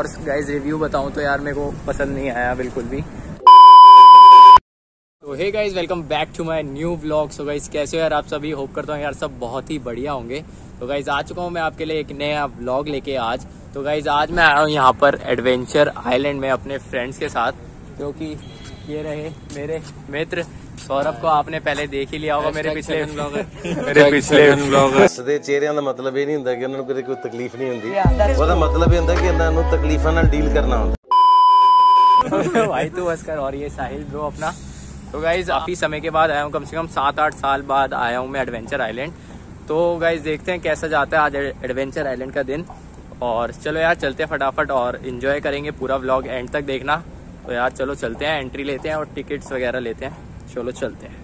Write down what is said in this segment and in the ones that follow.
और guys review बताऊं तो यार मेरे को पसंद नहीं आया बिल्कुल भी। तो hey guys welcome back to my new blog. So guys कैसे हो यार आप सभी, होप करता हूँ यार सब बहुत ही बढ़िया होंगे। तो गाइज आ चुका हूँ मैं आपके लिए एक नया ब्लॉग लेके आज। तो गाइज आज मैं आया हूँ यहाँ पर एडवेंचर आइलैंड में अपने फ्रेंड्स के साथ, क्योंकि ये रहे मेरे मित्र सौरभ को आपने पहले देख ही लिया होगा मेरे पिछले ब्लॉग। सदे चेहरियां का मतलब ये नहीं होता कि उन्हें कोई तकलीफ नहीं होती, उसका मतलब ये होता कि इन्होंने तकलीफों से डील करना होता। भाई तू बस कर। और ये साहिल ब्रो अपना। तो गाइज काफी समय के बाद आया हूँ, कम से कम 7-8 साल बाद आया हूँ मैं एडवेंचर आइलैंड। तो गाइज देखते हैं कैसा जाता है आज एडवेंचर आइलैंड का दिन। और चलो यार चलते हैं फटाफट और एंजॉय करेंगे पूरा व्लॉग, एंड तक देखना। तो यार चलो चलते हैं, एंट्री लेते हैं और टिकट्स वगैरह लेते हैं। चलो चलते हैं।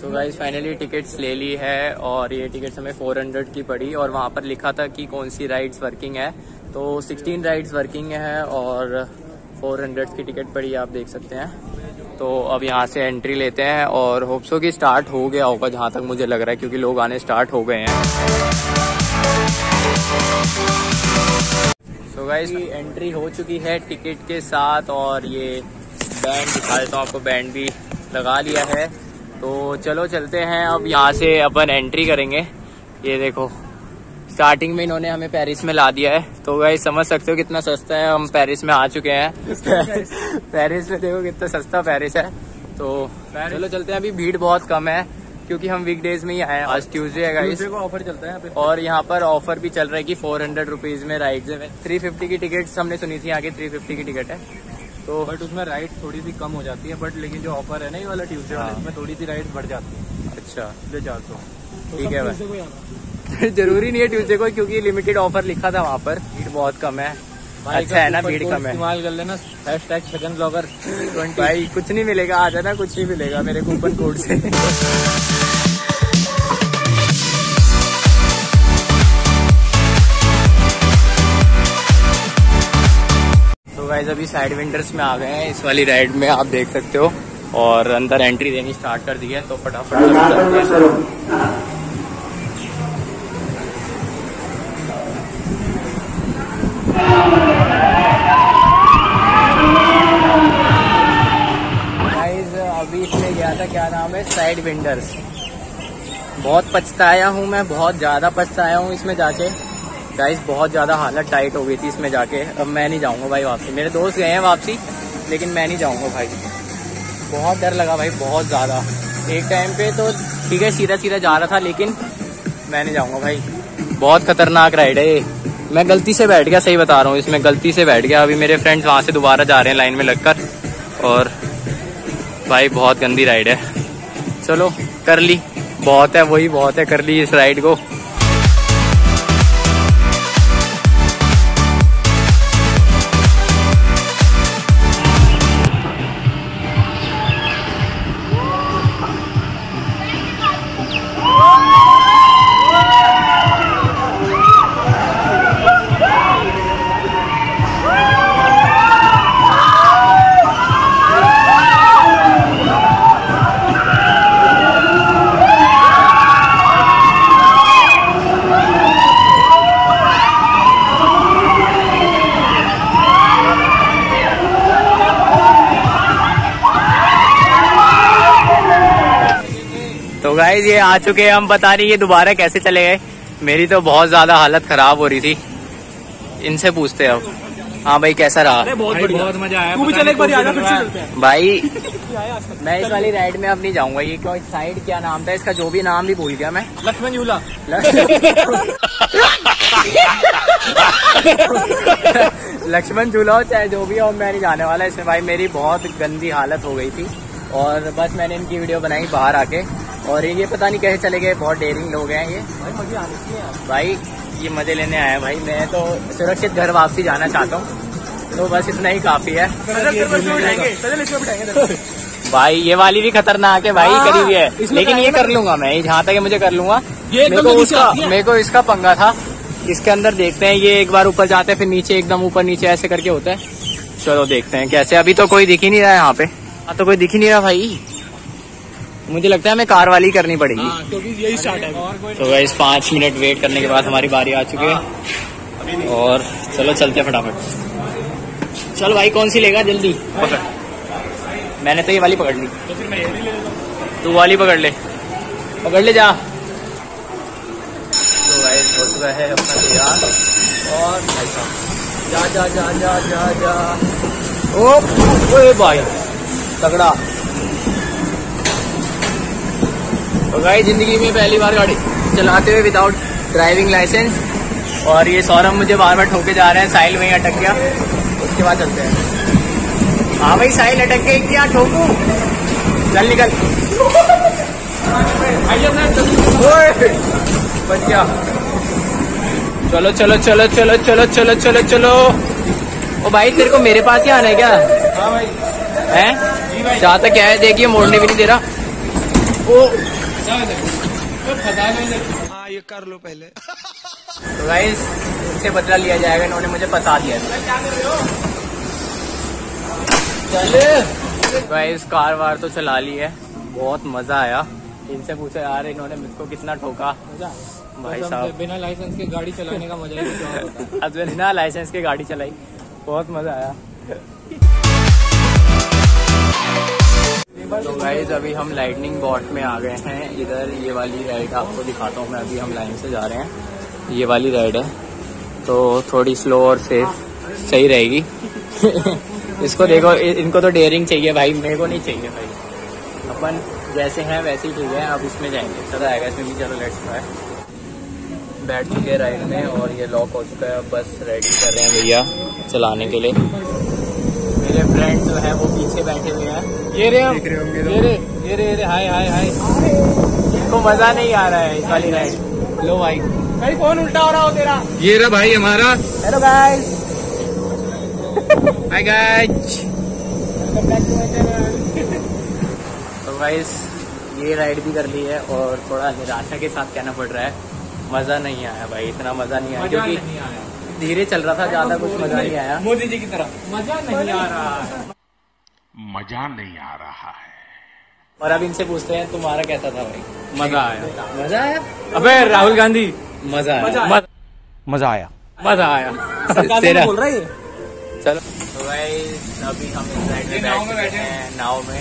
सो गाइस फाइनली टिकट्स ले ली है और ये टिकट्स हमें 400 की पड़ी और वहाँ पर लिखा था कि कौन सी राइड्स वर्किंग है। तो 16 राइड्स वर्किंग है और 400 की टिकट पड़ी, आप देख सकते हैं। तो अब यहाँ से एंट्री लेते हैं और होप्स हो कि स्टार्ट हो गया होगा जहाँ तक मुझे लग रहा है, क्योंकि लोग आने स्टार्ट हो गए हैं। सो गाइस एंट्री हो चुकी है टिकट के साथ और ये बैंड दिखा देता हूँ आपको, बैंड भी लगा लिया है। तो चलो चलते हैं, अब यहाँ से अपन एंट्री करेंगे। ये देखो स्टार्टिंग में इन्होंने हमें पेरिस में ला दिया है। तो गाइस समझ सकते हो कितना सस्ता है, हम पेरिस में आ चुके हैं। पेरिस में देखो कितना सस्ता पेरिस है। तो चलो चलते हैं, अभी भीड़ बहुत कम है क्योंकि हम वीकडेज में ही आए हैं। आज ट्यूसडे है गाइस को ऑफर चलता है और यहाँ पर ऑफर भी चल रहा है कि 400 रुपीज में राइड्स है। 350 की टिकट हमने सुनी थी, आगे 350 की टिकट है। तो बट उसमें राइड थोड़ी सी कम हो जाती है, बट लेकिन जो ऑफर है ना ये वाला ट्यूसडे वाला, इसमें थोड़ी सी राइड बढ़ जाती है। अच्छा 400 ठीक है भाई। जरूरी नहीं है ट्यूसडे को, क्योंकि लिमिटेड ऑफर लिखा था वहाँ पर। भीड़ बहुत कम है, अच्छा है ना, भीड़ कम है। इस्तेमाल कर लेना #2blogger20। भाई कुछ नहीं मिलेगा, आ जाना कुछ नहीं मिलेगा मेरे कूपन कोड से। तो गाइस अभी साइडविंडर्स में आ गए हैं, इस वाली राइड में आप देख सकते हो, और अंदर एंट्री देनी स्टार्ट कर दी है। तो फटाफट क्या नाम है साइडविंडर्स। बहुत पछताया हूँ मैं, बहुत ज़्यादा पछताया हूँ इसमें जाके गाइस। बहुत ज़्यादा हालत टाइट हो गई थी इसमें जाके। अब मैं नहीं जाऊँगा भाई वापसी। मेरे दोस्त गए हैं वापसी, लेकिन मैं नहीं जाऊँगा भाई। बहुत डर लगा भाई, बहुत ज़्यादा। एक टाइम पे तो ठीक है सीधा सीधा जा रहा था, लेकिन मैं नहीं जाऊँगा भाई। बहुत खतरनाक राइड है ये। मैं गलती से बैठ गया, सही बता रहा हूँ, इसमें गलती से बैठ गया। अभी मेरे फ्रेंड्स वहाँ से दोबारा जा रहे हैं लाइन में लगकर, और भाई बहुत गंदी राइड है। चलो कर ली, बहुत है वही बहुत है, कर ली इस राइड को। तो गाइज ये आ चुके हैं हम, बता रही ये दोबारा कैसे चले गए। मेरी तो बहुत ज्यादा हालत खराब हो रही थी, इनसे पूछते हैं अब। हाँ भाई कैसा रहा? अरे बहुत मजा आया। तू भी चले एक बार, आजा फिर से चलते हैं। भाई मैं इस वाली राइड में अब नहीं जाऊंगा। ये क्यों साइड क्या नाम था इसका, जो भी नाम भी भूल गया मैं। लक्ष्मण झूला। लक्ष्मण झूला हो चाहे जो भी हो, मैं नहीं जाने वाला इसमें भाई। मेरी बहुत गंदी हालत हो गई थी और बस मैंने इनकी वीडियो बनाई बाहर आके, और ये पता नहीं कैसे चले गए। बहुत डेयरिंग लोग हैं ये भाई, ये मजे लेने आए हैं भाई। मैं तो सुरक्षित घर वापसी जाना चाहता हूँ, तो बस इतना ही काफी है। भाई ये वाली भी खतरनाक है भाई, करीबी है, लेकिन ये कर लूंगा मैं, जहाँ तक मुझे कर लूंगा। मेरे को इसका पंगा था, इसके अंदर देखते हैं। ये एक बार ऊपर जाते हैं फिर नीचे, एकदम ऊपर नीचे ऐसे करके होता है। चलो देखते हैं कैसे। अभी तो कोई दिख ही नहीं रहा है यहाँ पे, तो कोई दिख ही नहीं रहा भाई। मुझे लगता है हमें कार वाली करनी पड़ेगी। हाँ, तो यही स्टार्ट है। तो गाइस 5 मिनट वेट करने के बाद हमारी बारी आ चुकी है और चलो चलते हैं फटाफट। चल भाई कौन सी लेगा जल्दी पकड़। मैंने तो ये वाली पकड़ ली, तो फिर मैं ये ले लूं। तू वाली पकड़ ले जा। तो गाइस हो चुका है अपना तैयार और भाई साहब जा जा जा जा जा जा। ओए भाई तगड़ा। तो गाइस जिंदगी में पहली बार गाड़ी चलाते हुए विदाउट ड्राइविंग लाइसेंस, और ये सौरभ मुझे बार बार ठोके जा रहे हैं। साहिल वहीं अटक गया, उसके बाद चलते हैं। हाँ भाई साहिल अटक गई क्या ठोकू, चल निकल। बच गया। चलो चलो चलो चलो चलो चलो चलो चलो। ओ भाई तेरे को मेरे पास ही आना है क्या? हाँ भाई। है जहाँ तक क्या है, देखिए मोड़ने भी नहीं दे रहा। ओ हाँ ये कर लो पहले। तो गाइस इससे बदला लिया जाएगा, इन्होंने मुझे फंसा दिया। चले गाइस कार वार तो चला ली है, बहुत मजा आया। इनसे पूछा यार इन्होंने मुझको कितना ठोका। भाई साहब बिना लाइसेंस के गाड़ी चलाने का मजा ही। अब बिना लाइसेंस के गाड़ी चलाई, बहुत मजा आया। तो गाइस अभी हम लाइटनिंग बोट में आ गए हैं। इधर ये वाली राइड आपको दिखाता हूँ मैं। अभी हम लाइन से जा रहे हैं, ये वाली राइड है तो थोड़ी स्लो और सेफ सही रहेगी। इसको देखो, इनको तो डेयरिंग चाहिए भाई, मेरे को नहीं चाहिए भाई। अपन जैसे हैं वैसे ही ठीक है। अब इसमें जाएंगे, चला आएगा इसमें भी। चलो लेट्स ट्राई। बैठ चुके हैं राइड में और ये लॉक हो चुका है। बस रेडी कर रहे हैं भैया चलाने के लिए। मेरे फ्रेंड जो है वो पीछे बैठे हुए हैं। ये रे हाय। इनको मजा नहीं आ रहा है इस वाली राइड। लो भाई भाई फोन उल्टा हो रहा हो तेरा। ये रहा भाई हमारा। Hello guys, hi guys. तो गाइस ये राइड भी कर ली है और थोड़ा निराशा के साथ कहना पड़ रहा है मजा नहीं आया भाई। इतना मजा नहीं आया क्योंकि धीरे चल रहा था, ज्यादा कुछ मजा नहीं आया। मोदी जी की तरह मजा नहीं आ रहा है। और अब इनसे पूछते हैं तुम्हारा कैसा था भाई? मजा आया। अबे राहुल गांधी, मजा आया। तेरा बोल रहा है। चलो तो भाई अभी हम इस राइड में बैठ चुके हैं, नाव में।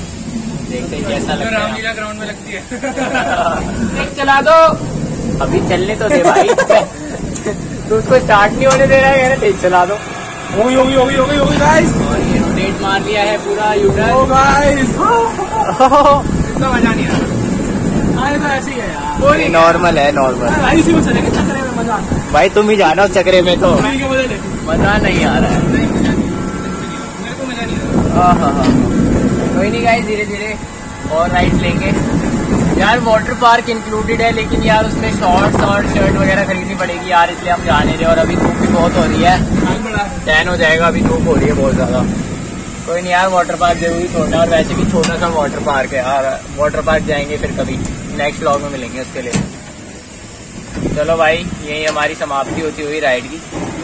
देखते हैं कैसा लगता है। रामलीला ग्राउंड में लगती है। चला दो अभी, चलने तो दे भाई। तो उसको स्टार्ट नहीं होने दे रहा है। चला दो। होगी गाइस। और ये रोटेट मार लिया है पूरा यूटर। ओ गाइस इतना मजा नहीं आया। तो ऐसे ही है यार, नॉर्मल है। नॉर्मल इसी में चलेंगे, चक्रे में मजा आता है भाई। तुम ही जाना उस चक्रे में। तो मजा नहीं आ रहा है, मेरे को मजा नहीं आ रहा। कोई नहीं गाइस, धीरे धीरे और राइड लेंगे यार। वाटर पार्क इंक्लूडेड है लेकिन यार उसमें शॉर्ट्स और शर्ट वगैरह खरीदनी पड़ेगी यार, इसलिए हम जाने रहे। और अभी धूप भी बहुत हो रही है, टैन हो जाएगा। अभी धूप हो रही है बहुत ज्यादा। कोई नहीं यार, वाटर पार्क जरूरी छोड़ना। और वैसे भी छोटा सा वाटर पार्क है यार। वाटर पार्क जाएंगे फिर कभी, नेक्स्ट व्लॉग में मिलेंगे उसके लिए। चलो भाई यही हमारी समाप्ति होती हुई राइड की।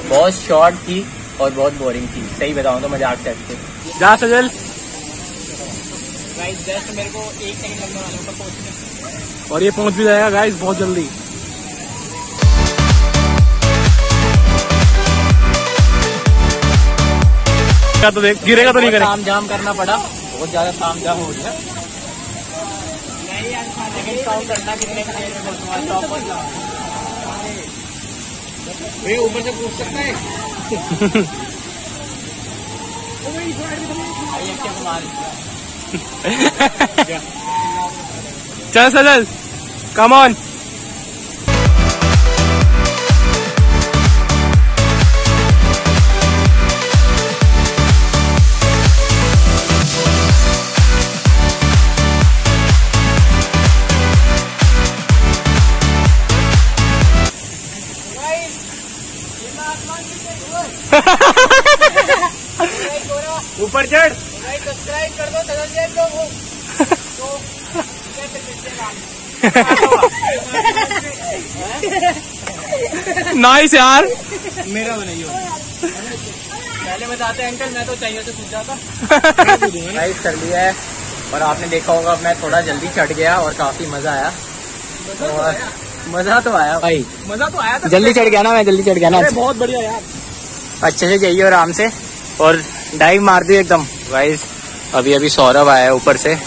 बहुत शॉर्ट थी और बहुत बोरिंग थी, सही बताऊँ तो। मजाक से अच्छे जा सजल। गाइस जस्ट मेरे को 1 सेकंड लगने वाला है ऊपर पहुंचने, और ये पहुंच भी जाएगा गाइस बहुत जल्दी। तो देख गिरेगा तो नहीं करेगा। ताम जाम करना पड़ा, बहुत ज्यादा ताम जाम हो गया। लेकिन काउंट करना कितने का, ऊपर से पूछ सकते हैं। चल सजल कम ऑन। ऊपर चढ़। सब्सक्राइब कर दो तो। नाइस यार, मेरा बनाइयो। पहले बताते अंकल, मैं तो चाहिए तो पूछ जाता। नाइस कर लिया है। और आपने देखा होगा मैं थोड़ा जल्दी चढ़ गया और काफी मजा आया। और मजा तो आया भाई, मजा तो आया, जल्दी चढ़ गया ना मैं, जल्दी चढ़ गया ना। बहुत बढ़िया यार, अच्छे से जाइए आराम से और डाइव मार दी एकदम। भाई अभी अभी सौरभ आया ऊपर से,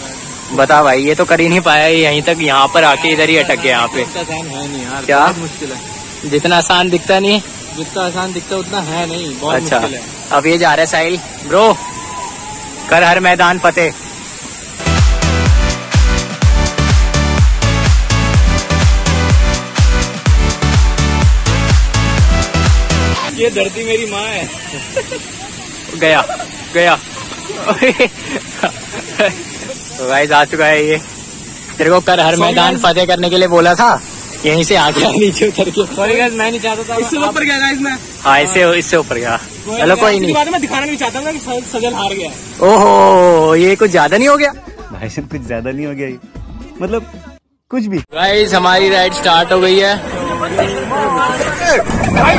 बता भाई ये तो कर ही नहीं पाया, यहीं तक यहाँ पर आके इधर ही अटक गया। यहाँ पे क्या मुश्किल है, जितना आसान दिखता नहीं, जितना आसान दिखता उतना है नहीं, बहुत अच्छा मुश्किल है। अब ये जा रहा है साहिल ब्रो, कर हर मैदान फतेह। ये धरती मेरी माँ है। गया गया गाइस आ चुका है ये, तेरे को कर हर मैदान फतेह करने के लिए बोला था, यहीं से आ गया नीचे उतर के। सॉरी गाइस मैं नहीं चाहता था, इससे ऊपर गया गाइस मैं। हाँ इससे ऊपर गया, चलो कोई नहीं। मैं दिखाना नहीं चाहता था कि सजल हार गया। ओहो ये कुछ ज्यादा नहीं हो गया भाई साहब, कुछ ज्यादा नहीं हो गया मतलब कुछ भी। गाइस हमारी राइड स्टार्ट हो गई है भाई।